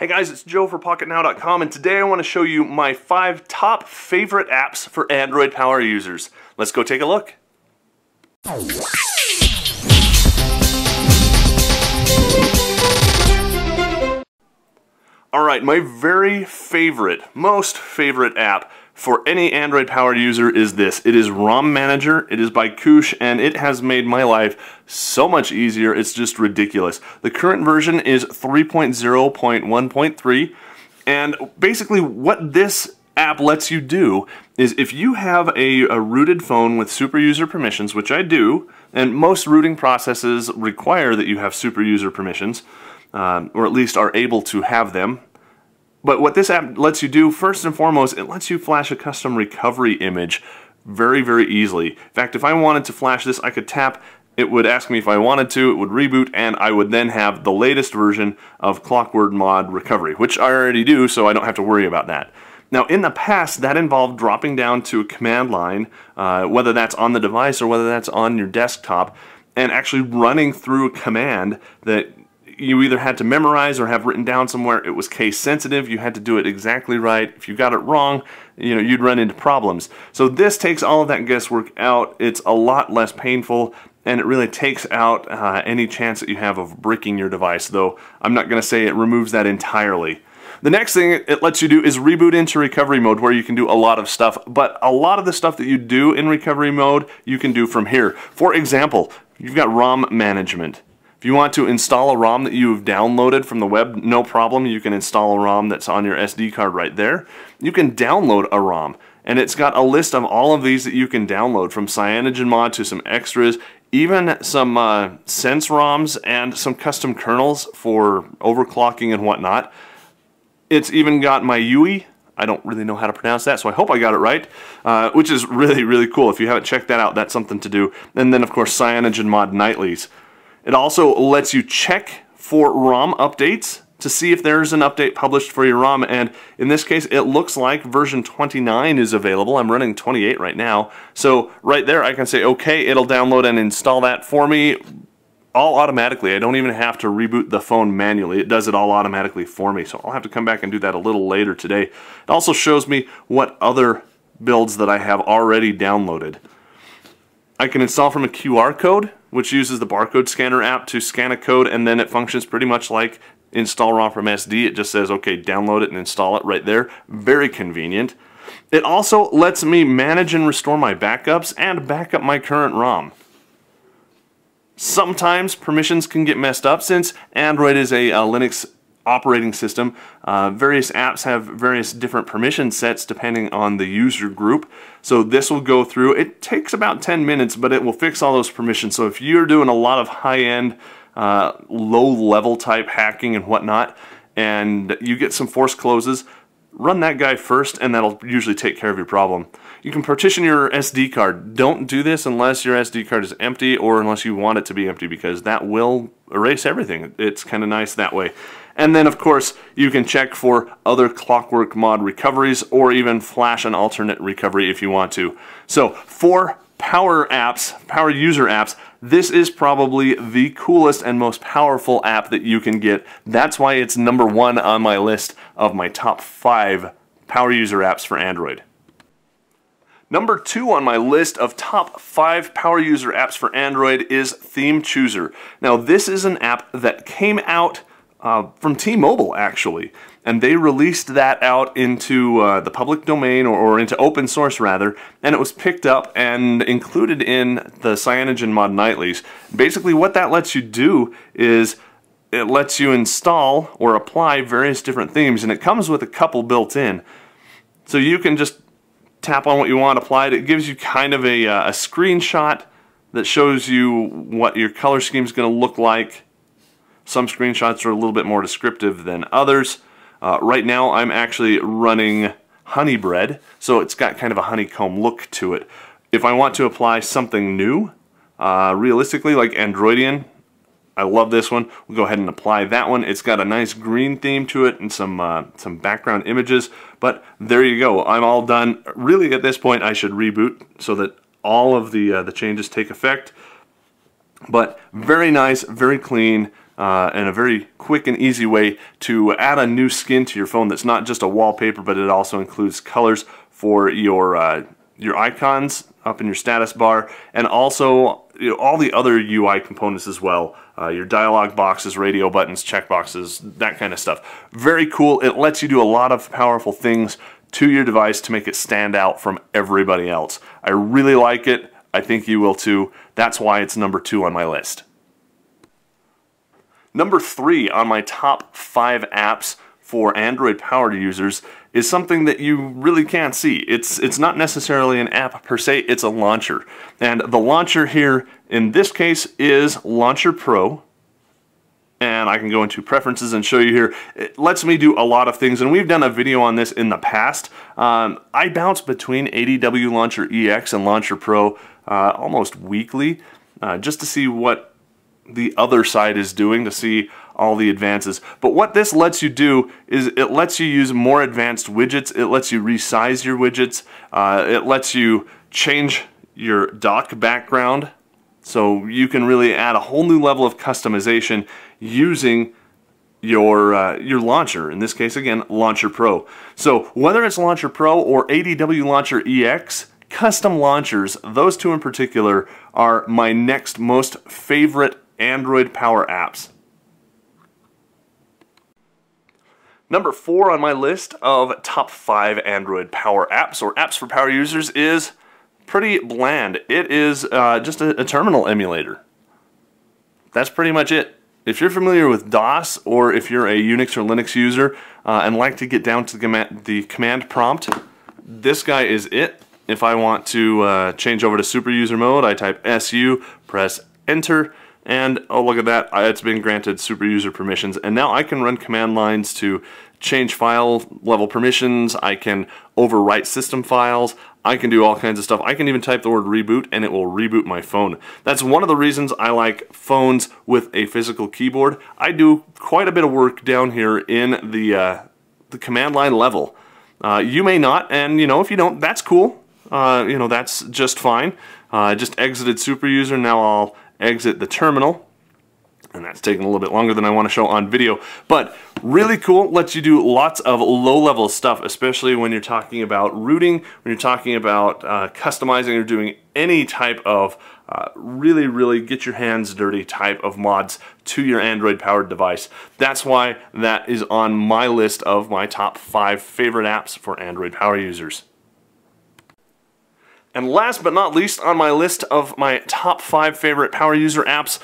Hey guys, it's Joe for Pocketnow.com, and today I want to show you my 5 top favorite apps for Android Power users. Let's go take a look. Alright, my very favorite, most favorite app for any Android Power user is this. It is ROM Manager, it is by Koush, and it has made my life so much easier, it's just ridiculous. The current version is 3.0.1.3, and basically what this app lets you do is if you have a rooted phone with super user permissions, which I do, and most rooting processes require that you have super user permissions, or at least are able to have them. But what this app lets you do, first and foremost, it lets you flash a custom recovery image very, very easily. In fact, if I wanted to flash this, I could tap, it would ask me if I wanted to, it would reboot, and I would then have the latest version of ClockworkMod Recovery, which I already do, so I don't have to worry about that. Now, in the past, that involved dropping down to a command line, whether that's on the device or whether that's on your desktop, and actually running through a command that you either had to memorize or have written down somewhere. It was case sensitive, you had to do it exactly right. If you got it wrong, you know, you'd run into problems. So this takes all of that guesswork out, it's a lot less painful, and it really takes out any chance that you have of bricking your device, though I'm not going to say it removes that entirely. The next thing it lets you do is reboot into recovery mode, where you can do a lot of stuff, but a lot of the stuff that you do in recovery mode, you can do from here. For example, you've got ROM management. If you want to install a ROM that you've downloaded from the web, no problem, you can install a ROM that's on your SD card right there. You can download a ROM, and it's got a list of all of these that you can download, from CyanogenMod to some extras, even some Sense ROMs and some custom kernels for overclocking and whatnot. It's even got MIUI. I don't really know how to pronounce that, so I hope I got it right, which is really, really cool. If you haven't checked that out, that's something to do. And then, of course, CyanogenMod Nightlies. It also lets you check for ROM updates to see if there's an update published for your ROM, and in this case it looks like version 29 is available. I'm running 28 right now, so right there I can say okay, it'll download and install that for me all automatically. I don't even have to reboot the phone manually, it does it all automatically for me, so I'll have to come back and do that a little later today. It also shows me what other builds that I have already downloaded. I can install from a QR code, which uses the barcode scanner app to scan a code, and then it functions pretty much like install ROM from SD. It just says, okay, download it and install it right there. Very convenient. It also lets me manage and restore my backups and back up my current ROM. Sometimes permissions can get messed up since Android is a Linux operating system. Various apps have various different permission sets depending on the user group. So this will go through, it takes about 10 minutes, but it will fix all those permissions. So if you're doing a lot of high-end, low-level type hacking and whatnot, and you get some forced closes, run that guy first, and that'll usually take care of your problem. You can partition your SD card. Don't do this unless your SD card is empty or unless you want it to be empty, because that will erase everything. It's kind of nice that way. And then, of course, you can check for other ClockworkMod recoveries or even flash an alternate recovery if you want to. So, for power apps, power user apps, this is probably the coolest and most powerful app that you can get. That's why it's number one on my list of my top 5 power user apps for Android. Number 2 on my list of top 5 power user apps for Android is Theme Chooser. Now, this is an app that came out from T-Mobile, actually, and they released that out into the public domain, or into open source rather, and it was picked up and included in the CyanogenMod Nightlies. Basically what that lets you do is it lets you install or apply various different themes, and it comes with a couple built in. So you can just tap on what you want, apply it. It gives you kind of a screenshot that shows you what your color scheme is going to look like. Some screenshots are a little bit more descriptive than others. Right now I'm actually running honey bread, so it's got kind of a honeycomb look to it. If I want to apply something new, realistically, like Androidian, I love this one, we'll go ahead and apply that one. It's got a nice green theme to it and some background images, but there you go, I'm all done. Really at this point I should reboot so that all of the changes take effect, but very nice, very clean, and a very quick and easy way to add a new skin to your phone that's not just a wallpaper, but it also includes colors for your icons up in your status bar, and also all the other UI components as well. Your dialog boxes, radio buttons, checkboxes, that kind of stuff. Very cool. It lets you do a lot of powerful things to your device to make it stand out from everybody else. I really like it. I think you will too. That's why it's number 2 on my list. Number 3 on my top 5 apps for Android-powered users is something that you really can't see. It's not necessarily an app per se, it's a launcher. And the launcher here in this case is Launcher Pro. And I can go into preferences and show you here. It lets me do a lot of things, and we've done a video on this in the past. I bounce between ADW Launcher EX and Launcher Pro almost weekly just to see what the other side is doing, to see all the advances. But what this lets you do is it lets you use more advanced widgets, it lets you resize your widgets, it lets you change your dock background, so you can really add a whole new level of customization using your launcher, in this case again Launcher Pro. So whether it's Launcher Pro or ADW Launcher EX, custom launchers, those two in particular, are my next most favorite Android power apps. Number 4 on my list of top 5 Android power apps, or apps for power users, is pretty bland. It is just a terminal emulator. That's pretty much it. If you're familiar with DOS, or if you're a Unix or Linux user and like to get down to the command prompt, this guy is it. If I want to change over to super user mode, I type SU, press enter, and oh, look at that, it's been granted super user permissions, and now I can run command lines to change file level permissions, I can overwrite system files, I can do all kinds of stuff. I can even type the word reboot and it will reboot my phone. That's one of the reasons I like phones with a physical keyboard. I do quite a bit of work down here in the command line level. You may not, and you know, if you don't, that's cool. You know, that's just fine. I just exited super user, now I'll exit the terminal, and that's taking a little bit longer than I want to show on video, but really cool, lets you do lots of low-level stuff, especially when you're talking about routing, when you're talking about customizing or doing any type of really, really get your hands dirty type of mods to your Android-powered device. That's why that is on my list of my top 5 favorite apps for Android power users. And last but not least on my list of my top 5 favorite power user apps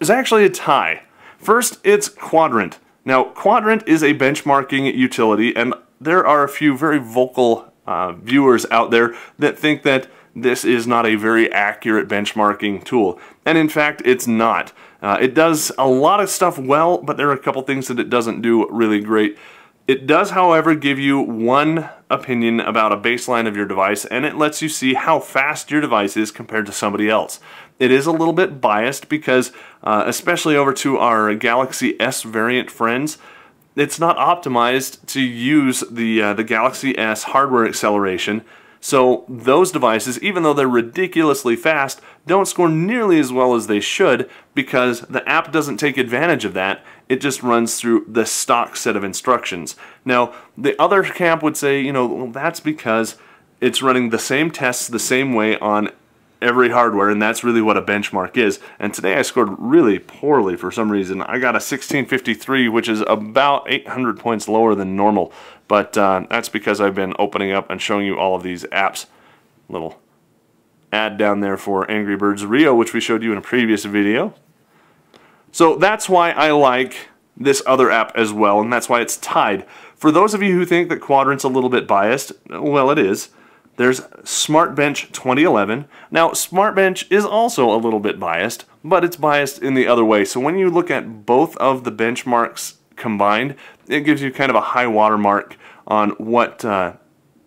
is actually a tie. First, it's Quadrant. Now, Quadrant is a benchmarking utility, and there are a few very vocal viewers out there that think that this is not a very accurate benchmarking tool. And in fact, it's not. It does a lot of stuff well, but there are a couple things that it doesn't do really great. It does, however, give you one opinion about a baseline of your device, and it lets you see how fast your device is compared to somebody else. It is a little bit biased because, especially over to our Galaxy S variant friends, it's not optimized to use the Galaxy S hardware acceleration. So those devices, even though they're ridiculously fast, don't score nearly as well as they should because the app doesn't take advantage of that. It just runs through the stock set of instructions. Now, the other camp would say, you know, well, that's because it's running the same tests the same way on every hardware, and that's really what a benchmark is. And today I scored really poorly for some reason. I got a 1653, which is about 800 points lower than normal. But that's because I've been opening up and showing you all of these apps. Little ad down there for Angry Birds Rio, which we showed you in a previous video. So that's why I like this other app as well, and that's why it's tied. For those of you who think that Quadrant's a little bit biased, well, it is. There's SmartBench 2011. Now, SmartBench is also a little bit biased, but it's biased in the other way. So when you look at both of the benchmarks combined, it gives you kind of a high watermark on what the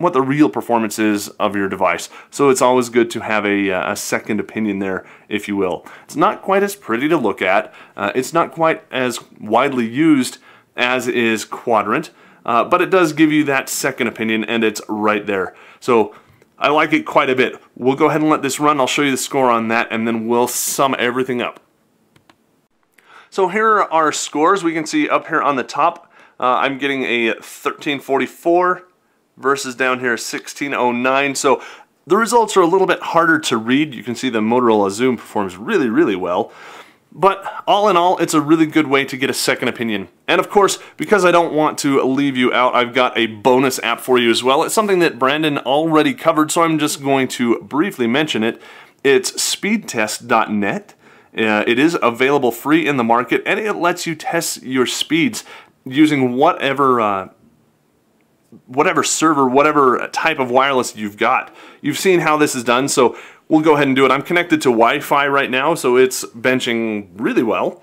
real performance is of your device. So it's always good to have a second opinion there, if you will. It's not quite as pretty to look at. It's not quite as widely used as is Quadrant, but it does give you that second opinion, and it's right there. So I like it quite a bit. We'll go ahead and let this run. I'll show you the score on that, and then we'll sum everything up. So here are our scores. We can see up here on the top, I'm getting a 1344 versus down here 1609. So the results are a little bit harder to read. You can see the Motorola Zoom performs really, really well. But all in all, it's a really good way to get a second opinion. And of course, because I don't want to leave you out, I've got a bonus app for you as well. It's something that Brandon already covered, so I'm just going to briefly mention it. It's speedtest.net. It is available free in the market, and it lets you test your speeds using whatever server, whatever type of wireless you've got. You've seen how this is done, so we'll go ahead and do it. I'm connected to Wi-Fi right now, so it's benching really well.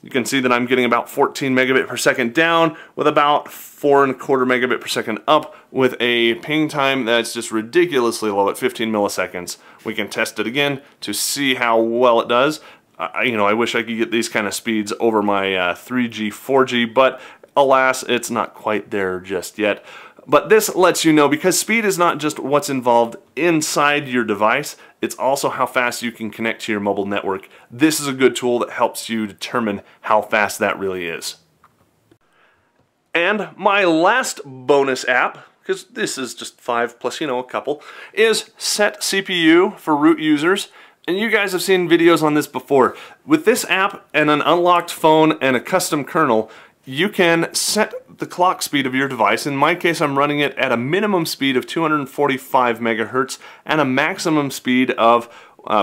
You can see that I'm getting about 14 megabit per second down with about 4.25 megabit per second up, with a ping time that's just ridiculously low at 15 milliseconds. We can test it again to see how well it does. I wish I could get these kind of speeds over my 3G, 4G, but alas, it's not quite there just yet. But this lets you know, because speed is not just what's involved inside your device, it's also how fast you can connect to your mobile network. This is a good tool that helps you determine how fast that really is. And my last bonus app, because this is just 5 plus, a couple, is SetCPU for root users. And you guys have seen videos on this before. With this app and an unlocked phone and a custom kernel, you can set the clock speed of your device. In my case, I'm running it at a minimum speed of 245 megahertz and a maximum speed of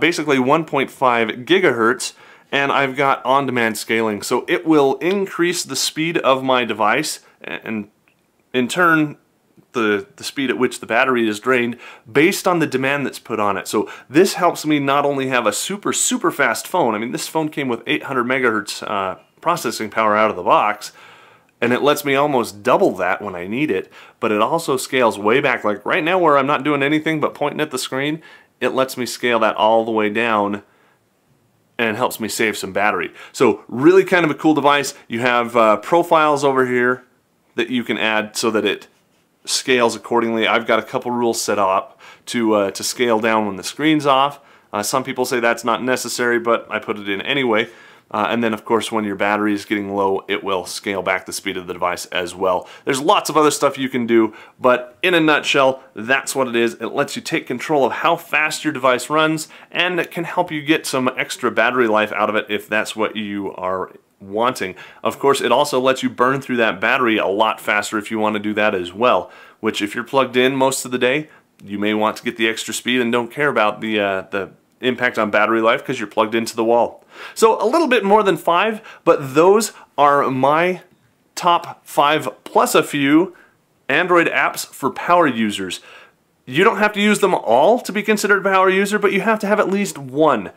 basically 1.5 gigahertz, and I've got on-demand scaling. So it will increase the speed of my device and in turn the speed at which the battery is drained based on the demand that's put on it. So this helps me not only have a super, super fast phone. I mean, this phone came with 800 megahertz processing power out of the box, and it lets me almost double that when I need it, but it also scales way back. Like right now, where I'm not doing anything but pointing at the screen, it lets me scale that all the way down and helps me save some battery. So really kind of a cool device. You have profiles over here that you can add so that it scales accordingly. I've got a couple rules set up to scale down when the screen's off. Some people say that's not necessary, but I put it in anyway. And then of course, when your battery is getting low, it will scale back the speed of the device as well. There's lots of other stuff you can do, but in a nutshell, that's what it is. It lets you take control of how fast your device runs, and it can help you get some extra battery life out of it if that's what you are wanting. Of course, it also lets you burn through that battery a lot faster if you want to do that as well, which if you're plugged in most of the day, you may want to get the extra speed and don't care about the impact on battery life because you're plugged into the wall. So a little bit more than 5, but those are my top 5 plus a few Android apps for power users. You don't have to use them all to be considered a power user, but you have to have at least one.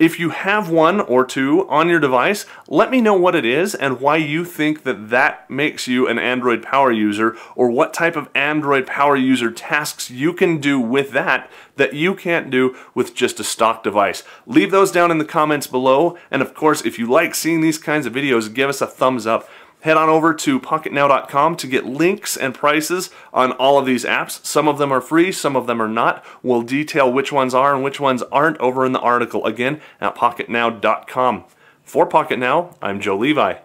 If you have one or two on your device, let me know what it is and why you think that makes you an Android power user, or what type of Android power user tasks you can do with that you can't do with just a stock device. Leave those down in the comments below, and of course, if you like seeing these kinds of videos, give us a thumbs up. Head on over to Pocketnow.com to get links and prices on all of these apps. Some of them are free, some of them are not. We'll detail which ones are and which ones aren't over in the article, again, at Pocketnow.com. For Pocketnow, I'm Joe Levi.